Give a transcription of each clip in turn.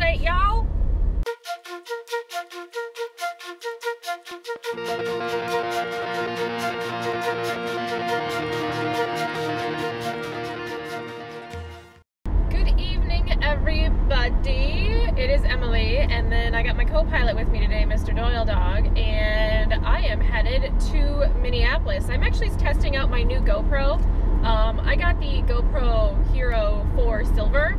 update, y'all. Good evening, everybody. It is Emily, and then I got my co-pilot with me today, Mr. Doyle Dog, and I am headed to Minneapolis. I'm actually testing out my new GoPro. I got the GoPro Hero 4 Silver,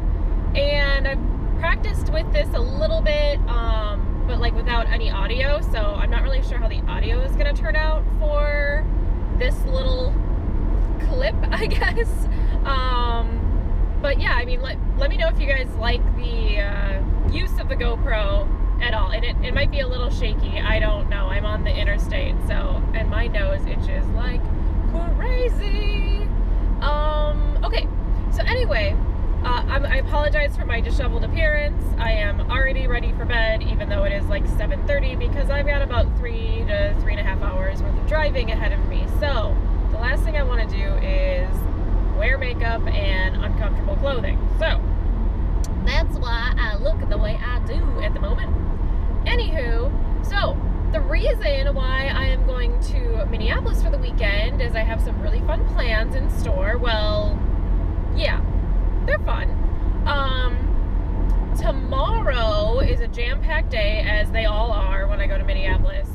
and I've practiced with this a little bit, but like without any audio, so I'm not really sure how the audio is going to turn out for this little clip, I guess. But yeah, I mean, let me know if you guys like the use of the GoPro at all, and it might be a little shaky, I don't know. I'm on the interstate, so, and my nose itches like crazy. Okay, so anyway, I apologize for my disheveled appearance. I am already ready for bed, even though it is like 7:30, because I've got about 3 to 3.5 hours worth of driving ahead of me. So the last thing I want to do is wear makeup and uncomfortable clothing. So that's why I look the way I do at the moment. Anywho, so the reason why I am going to Minneapolis for the weekend is I have some really fun plans in store. Well, yeah, they're fun. Tomorrow is a jam-packed day, as they all are when I go to Minneapolis.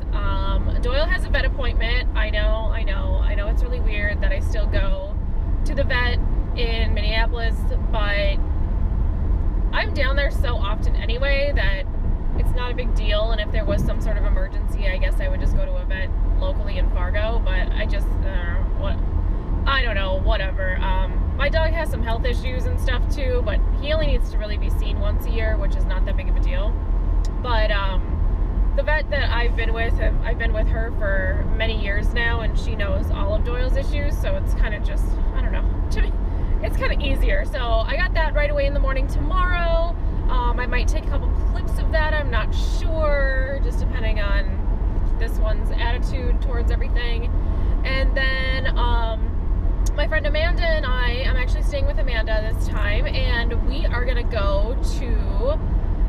Doyle has a vet appointment. I know it's really weird that I still go to the vet in Minneapolis, but I'm down there so often anyway that it's not a big deal, and if there was some sort of emergency, I guess I would just go to a vet locally in Fargo, but I just, I don't know, whatever. My dog has some health issues and stuff too, but he only needs to really be seen once a year, which is not that big of a deal. But the vet that I've been with, I've been with her for many years now, and she knows all of Doyle's issues, so it's kind of just, I don't know, to me, it's kind of easier. So I got that right away in the morning tomorrow. I might take a couple clips of that, I'm not sure, just depending on this one's attitude towards everything. And then my friend Amanda and I, I'm actually staying with Amanda this time, and we are gonna go to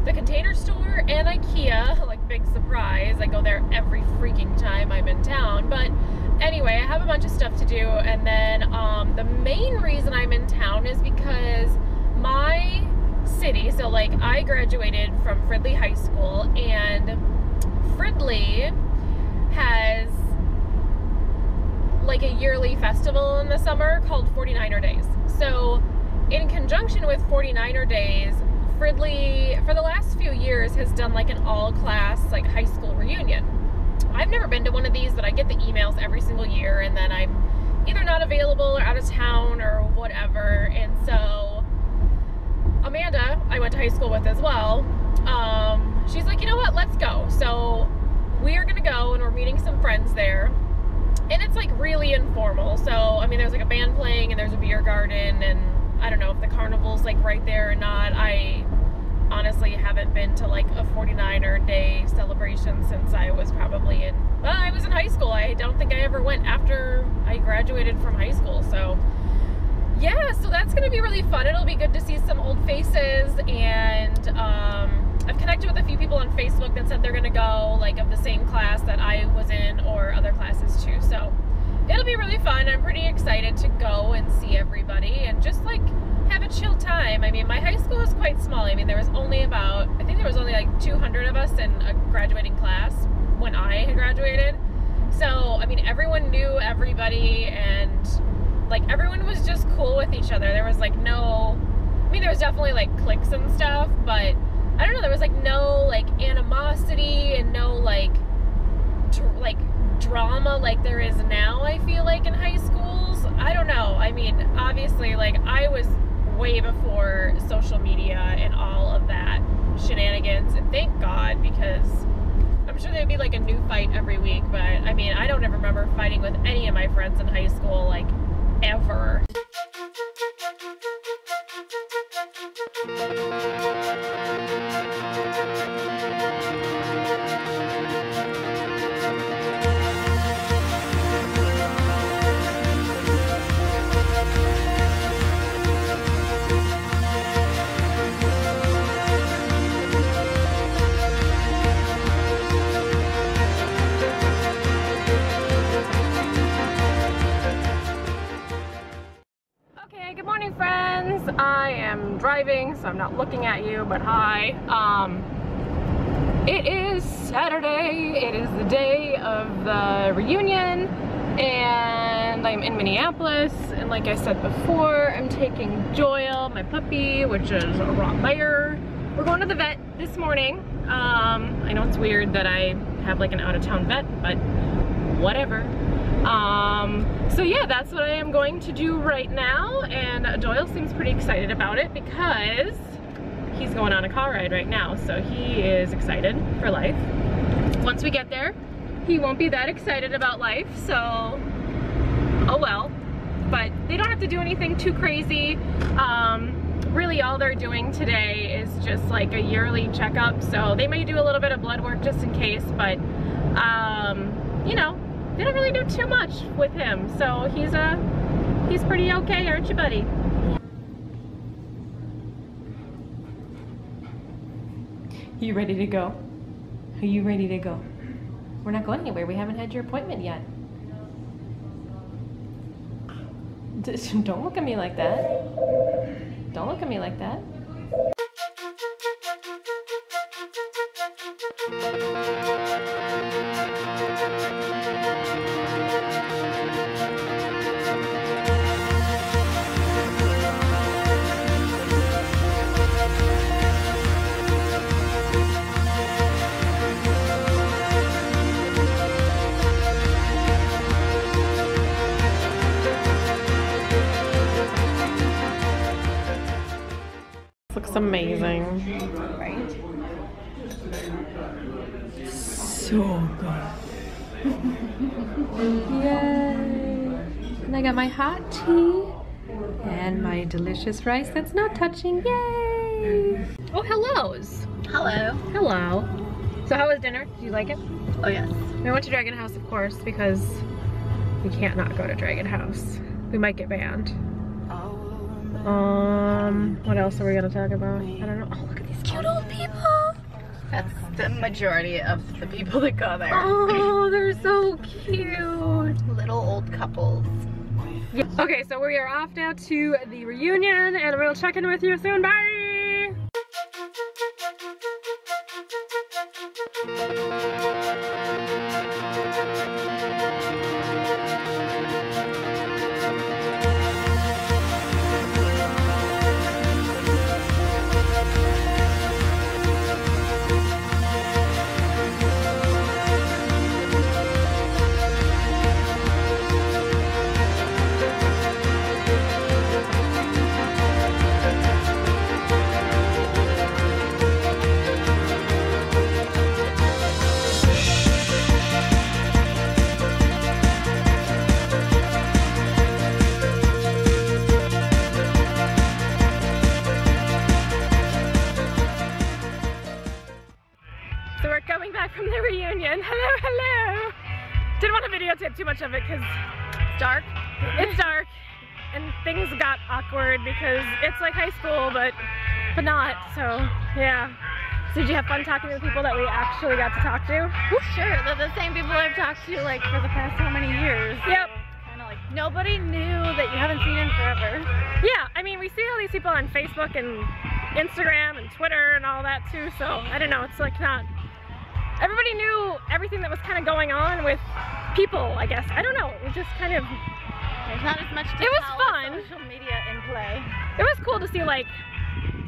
the Container Store and IKEA. Like, big surprise, I go there every freaking time I'm in town. But anyway, I have a bunch of stuff to do, and then the main reason I'm in town is because my city, so like I graduated from Fridley High School, and Fridley has like a yearly festival in the summer called 49er Days. So in conjunction with 49er Days, Fridley for the last few years has done like an all class like high school reunion. I've never been to one of these, but I get the emails every single year, and then I'm either not available or out of town or whatever. And so Amanda, I went to high school with as well, she's like, you know what, let's go. So we are gonna go, and we're meeting some friends there, and it's like really informal. So I mean, there's like a band playing, and there's a beer garden, and I don't know if the carnival's like right there or not. I honestly haven't been to like a 49er day celebration since I was probably in, well, I was in high school. I don't think I ever went after I graduated from high school. So yeah, so that's gonna be really fun. It'll be good to see some old faces, and I've connected with a few people on Facebook that said they're gonna go, like of the same class that I was in or other classes too. So it'll be really fun. I'm pretty excited to go and see everybody and just like have a chill time. I mean, my high school is quite small. I mean, there was only about, I think there was only like 200 of us in a graduating class when I had graduated. So I mean, everyone knew everybody, and like everyone was just cool with each other. There was like no, I mean, there was definitely like cliques and stuff, but I don't know, there was like no like animosity and no like drama like there is now, I feel like, in high schools. I don't know. I mean, obviously, like I was way before social media and all of that shenanigans, and thank God, because I'm sure there'd be like a new fight every week. But I mean, I don't ever remember fighting with any of my friends in high school, like ever. so I'm not looking at you, but hi. It is Saturday. It is the day of the reunion, and I'm in Minneapolis, and like I said before, I'm taking Joyle, my puppy, which is a Rottweiler. We're going to the vet this morning. I know it's weird that I have like an out-of-town vet, but whatever. So yeah, that's what I am going to do right now, and Joyle seems pretty excited about it because he's going on a car ride right now, so he is excited for life. Once we get there, he won't be that excited about life, so oh well. But they don't have to do anything too crazy. Really all they're doing today is just like a yearly checkup, so they may do a little bit of blood work just in case, but you know, they don't really do too much with him, so he's pretty okay, aren't you, buddy? You ready to go? Are you ready to go? We're not going anywhere. We haven't had your appointment yet. Don't look at me like that. Don't look at me like that. Amazing. Right? So good. Yay! And I got my hot tea and my delicious rice that's not touching. Yay! Oh, hellos! Hello. Hello. So how was dinner? Did you like it? Oh, yes. We went to Dragon House, of course, because we can't not go to Dragon House. We might get banned. What else are we gonna talk about? I don't know. Oh, look at these cute old people. That's the majority of the people that go there. Oh, they're so cute. Little old couples. Yeah. Okay, so we are off now to the reunion, and we'll check in with you soon. Bye. Too much of it because it's dark. It's dark, and things got awkward because it's like high school, but not. So yeah. So did you have fun talking to the people that we actually got to talk to? Sure, they're the same people I've talked to like for the past how many years. Yep. So, kind of like nobody knew that you haven't seen in forever. Yeah, I mean we see all these people on Facebook and Instagram and Twitter and all that too. So I don't know. It's like not. Everybody knew everything that was kind of going on with people, I guess. I don't know. It was just kind of. There's not as much. It was fun. Social media in play. It was cool to see like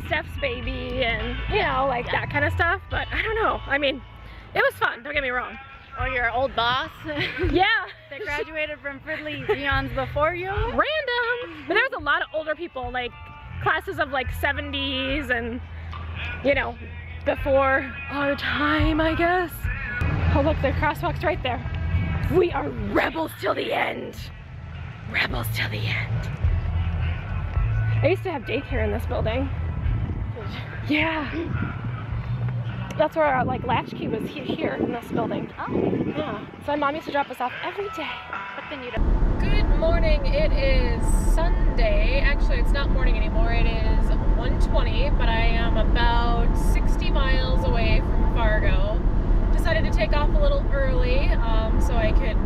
Steph's baby and you know like that kind of stuff. But I don't know. I mean, it was fun. Don't get me wrong. Or your old boss. Yeah. That graduated from Fridley eons before you. Random. But there was a lot of older people, like classes of like 70s and you know. Before our time, I guess. Oh look, the crosswalk's right there. We are rebels till the end. Rebels till the end. I used to have daycare in this building. Yeah. That's where our like latchkey was here in this building. Oh. Yeah. So my mom used to drop us off every day. But then you don't. Good morning. It is Sunday. Actually, it's not morning anymore. It is 1:20, but I am about 60 miles away from Fargo. Decided to take off a little early so I could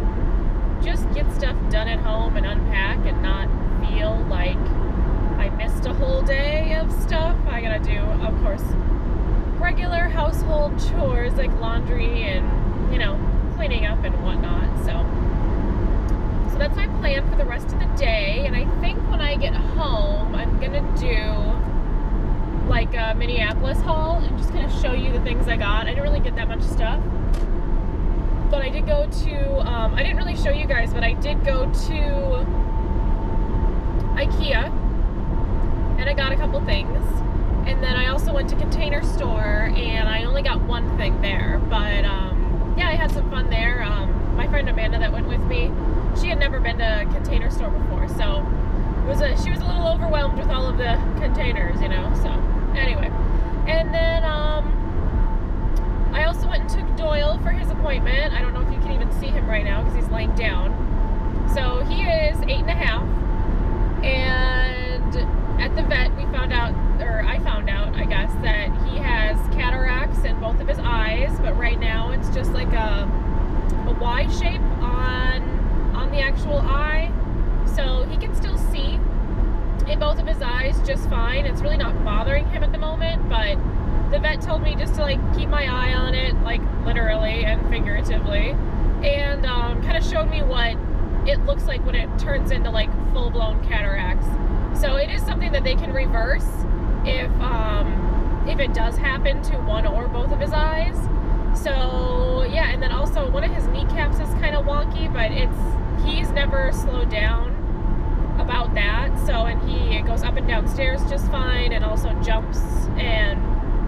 just get stuff done at home and unpack and not feel like I missed just a whole day of stuff. I gotta do, of course, regular household chores like laundry and, you know, cleaning up and whatnot. So that's my plan for the rest of the day. And I think when I get home, I'm gonna do like a Minneapolis haul and just kind of show you the things I got. I didn't really get that much stuff, but I did go to, I didn't really show you guys, but I did go to IKEA and I got a couple things. And then I also went to Container Store and I only got one thing there, but yeah, I had some fun there. My friend Amanda that went with me, she had never been to a Container Store before, so she was a little overwhelmed with all of the containers, you know, so anyway. And then I also went and took Doyle for his appointment. I don't know if you can even see him right now because he's laying down. So he is 8.5, and at the vet we found out, or I found out, I guess, that he has cataracts in both of his eyes, but right now it's just like a Y shape on the actual eye, so he can still see in both of his eyes just fine. It's really not bothering him at the moment, but the vet told me just to like keep my eye on it, like literally and figuratively, and kind of showed me what it looks like when it turns into like full-blown cataracts. So it is something that they can reverse if it does happen to one or both of his eyes. So yeah, and then also one of his kneecaps is kind of wonky, but he's never slowed down about that. So, and he goes up and down stairs just fine, and also jumps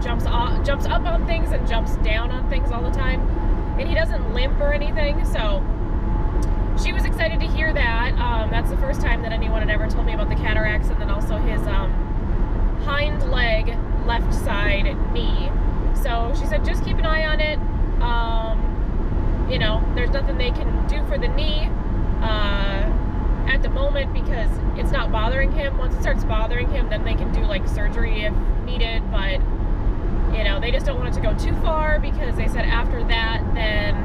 up on things and jumps down on things all the time, and he doesn't limp or anything. So she was excited to hear that. That's the first time that anyone had ever told me about the cataracts. And then also his hind leg, left side knee. So she said just keep an eye on it. You know, there's nothing they can do for the knee at the moment because it's not bothering him. Once it starts bothering him, then they can do like surgery if needed, but you know, they just don't want it to go too far because they said after that, then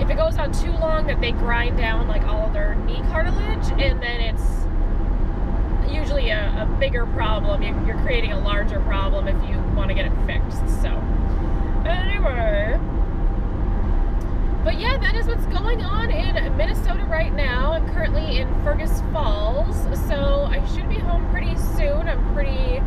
if it goes on too long, that they grind down like all of their knee cartilage, and then it's usually a bigger problem. You're creating a larger problem if you want to get it fixed. So anyway, but yeah, that is what's going on in Minnesota right now. I'm currently in Fergus Falls, so I should be home pretty soon. I'm pretty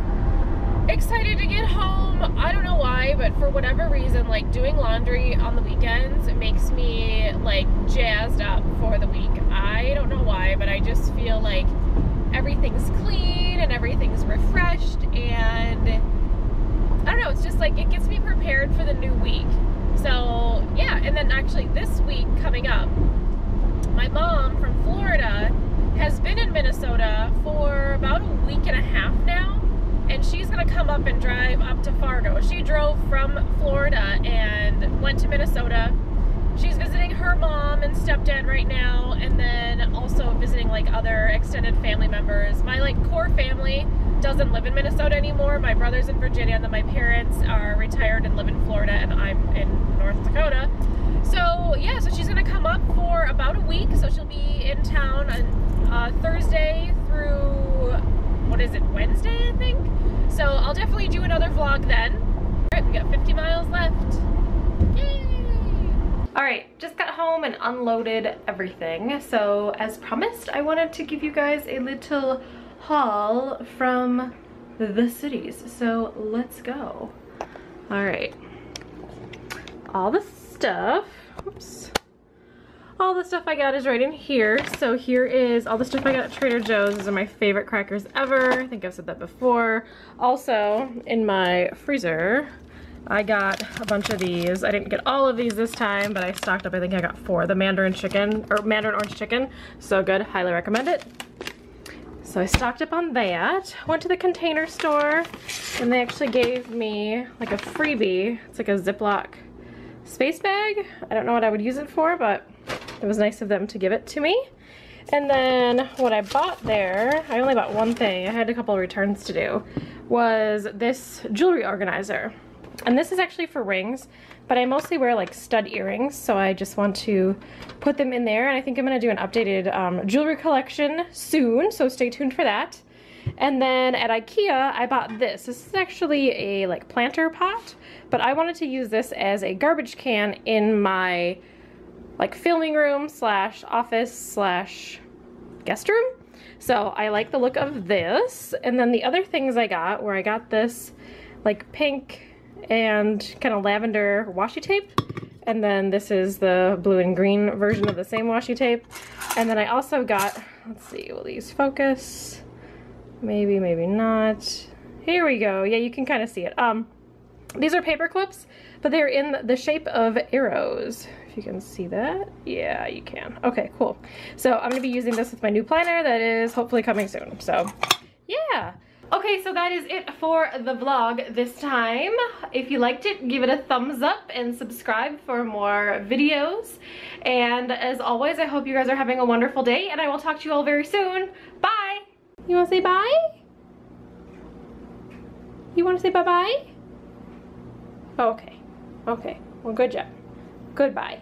excited to get home. I don't know why, but for whatever reason, like doing laundry on the weekends, it makes me like jazzed up for the week. I don't know why, but I just feel like everything's clean and everything's refreshed, and I don't know, it's just like it gets me prepared for the new week. So yeah, and then actually this week coming up, my mom from Florida has been in Minnesota for about a week and a half now, and she's gonna come up and drive up to Fargo. She drove from Florida and went to Minnesota. She's visiting her mom and stepdad right now, and then also visiting like other extended family members. My like core family doesn't live in Minnesota anymore. My brother's in Virginia, and then my parents are retired and live in Florida, and I'm in North Dakota. So yeah, so she's gonna come up for about a week. So she'll be in town on Thursday through, what is it, Wednesday, I think? So I'll definitely do another vlog then. All right, we got 50 miles left. Yay! All right, just got home and unloaded everything. So as promised, I wanted to give you guys a little haul from the cities. So let's go. All right, all the stuff, oops. All the stuff I got is right in here. So here is all the stuff I got at Trader Joe's. These are my favorite crackers ever. I think I've said that before. Also, in my freezer, I got a bunch of these. I didn't get all of these this time, but I stocked up. I think I got 4. The Mandarin chicken, or Mandarin orange chicken. So good, highly recommend it. So I stocked up on that. Went to the Container Store, and they actually gave me like a freebie. It's like a Ziploc space bag. I don't know what I would use it for, but it was nice of them to give it to me. And then what I bought there, I only bought one thing, I had a couple of returns to do, was this jewelry organizer. And this is actually for rings, but I mostly wear like stud earrings, so I just want to put them in there. And I think I'm going to do an updated jewelry collection soon, so stay tuned for that. And then at IKEA, I bought this. This is actually a like planter pot, but I wanted to use this as a garbage can in my like filming room slash office slash guest room. So I like the look of this. And then the other things I got were I got this like pink and kind of lavender washi tape. And then this is the blue and green version of the same washi tape. And then I also got, let's see, will these focus? Maybe, maybe not. Here we go. Yeah, you can kind of see it. These are paper clips, but they're in the shape of arrows. If you can see that. Yeah, you can. Okay, cool. So I'm going to be using this with my new planner that is hopefully coming soon. So, yeah. Okay, so that is it for the vlog this time. If you liked it, give it a thumbs up and subscribe for more videos. And as always, I hope you guys are having a wonderful day, and I will talk to you all very soon. Bye! You want to say bye? You want to say bye-bye? Okay. Okay. Well, good job. Goodbye.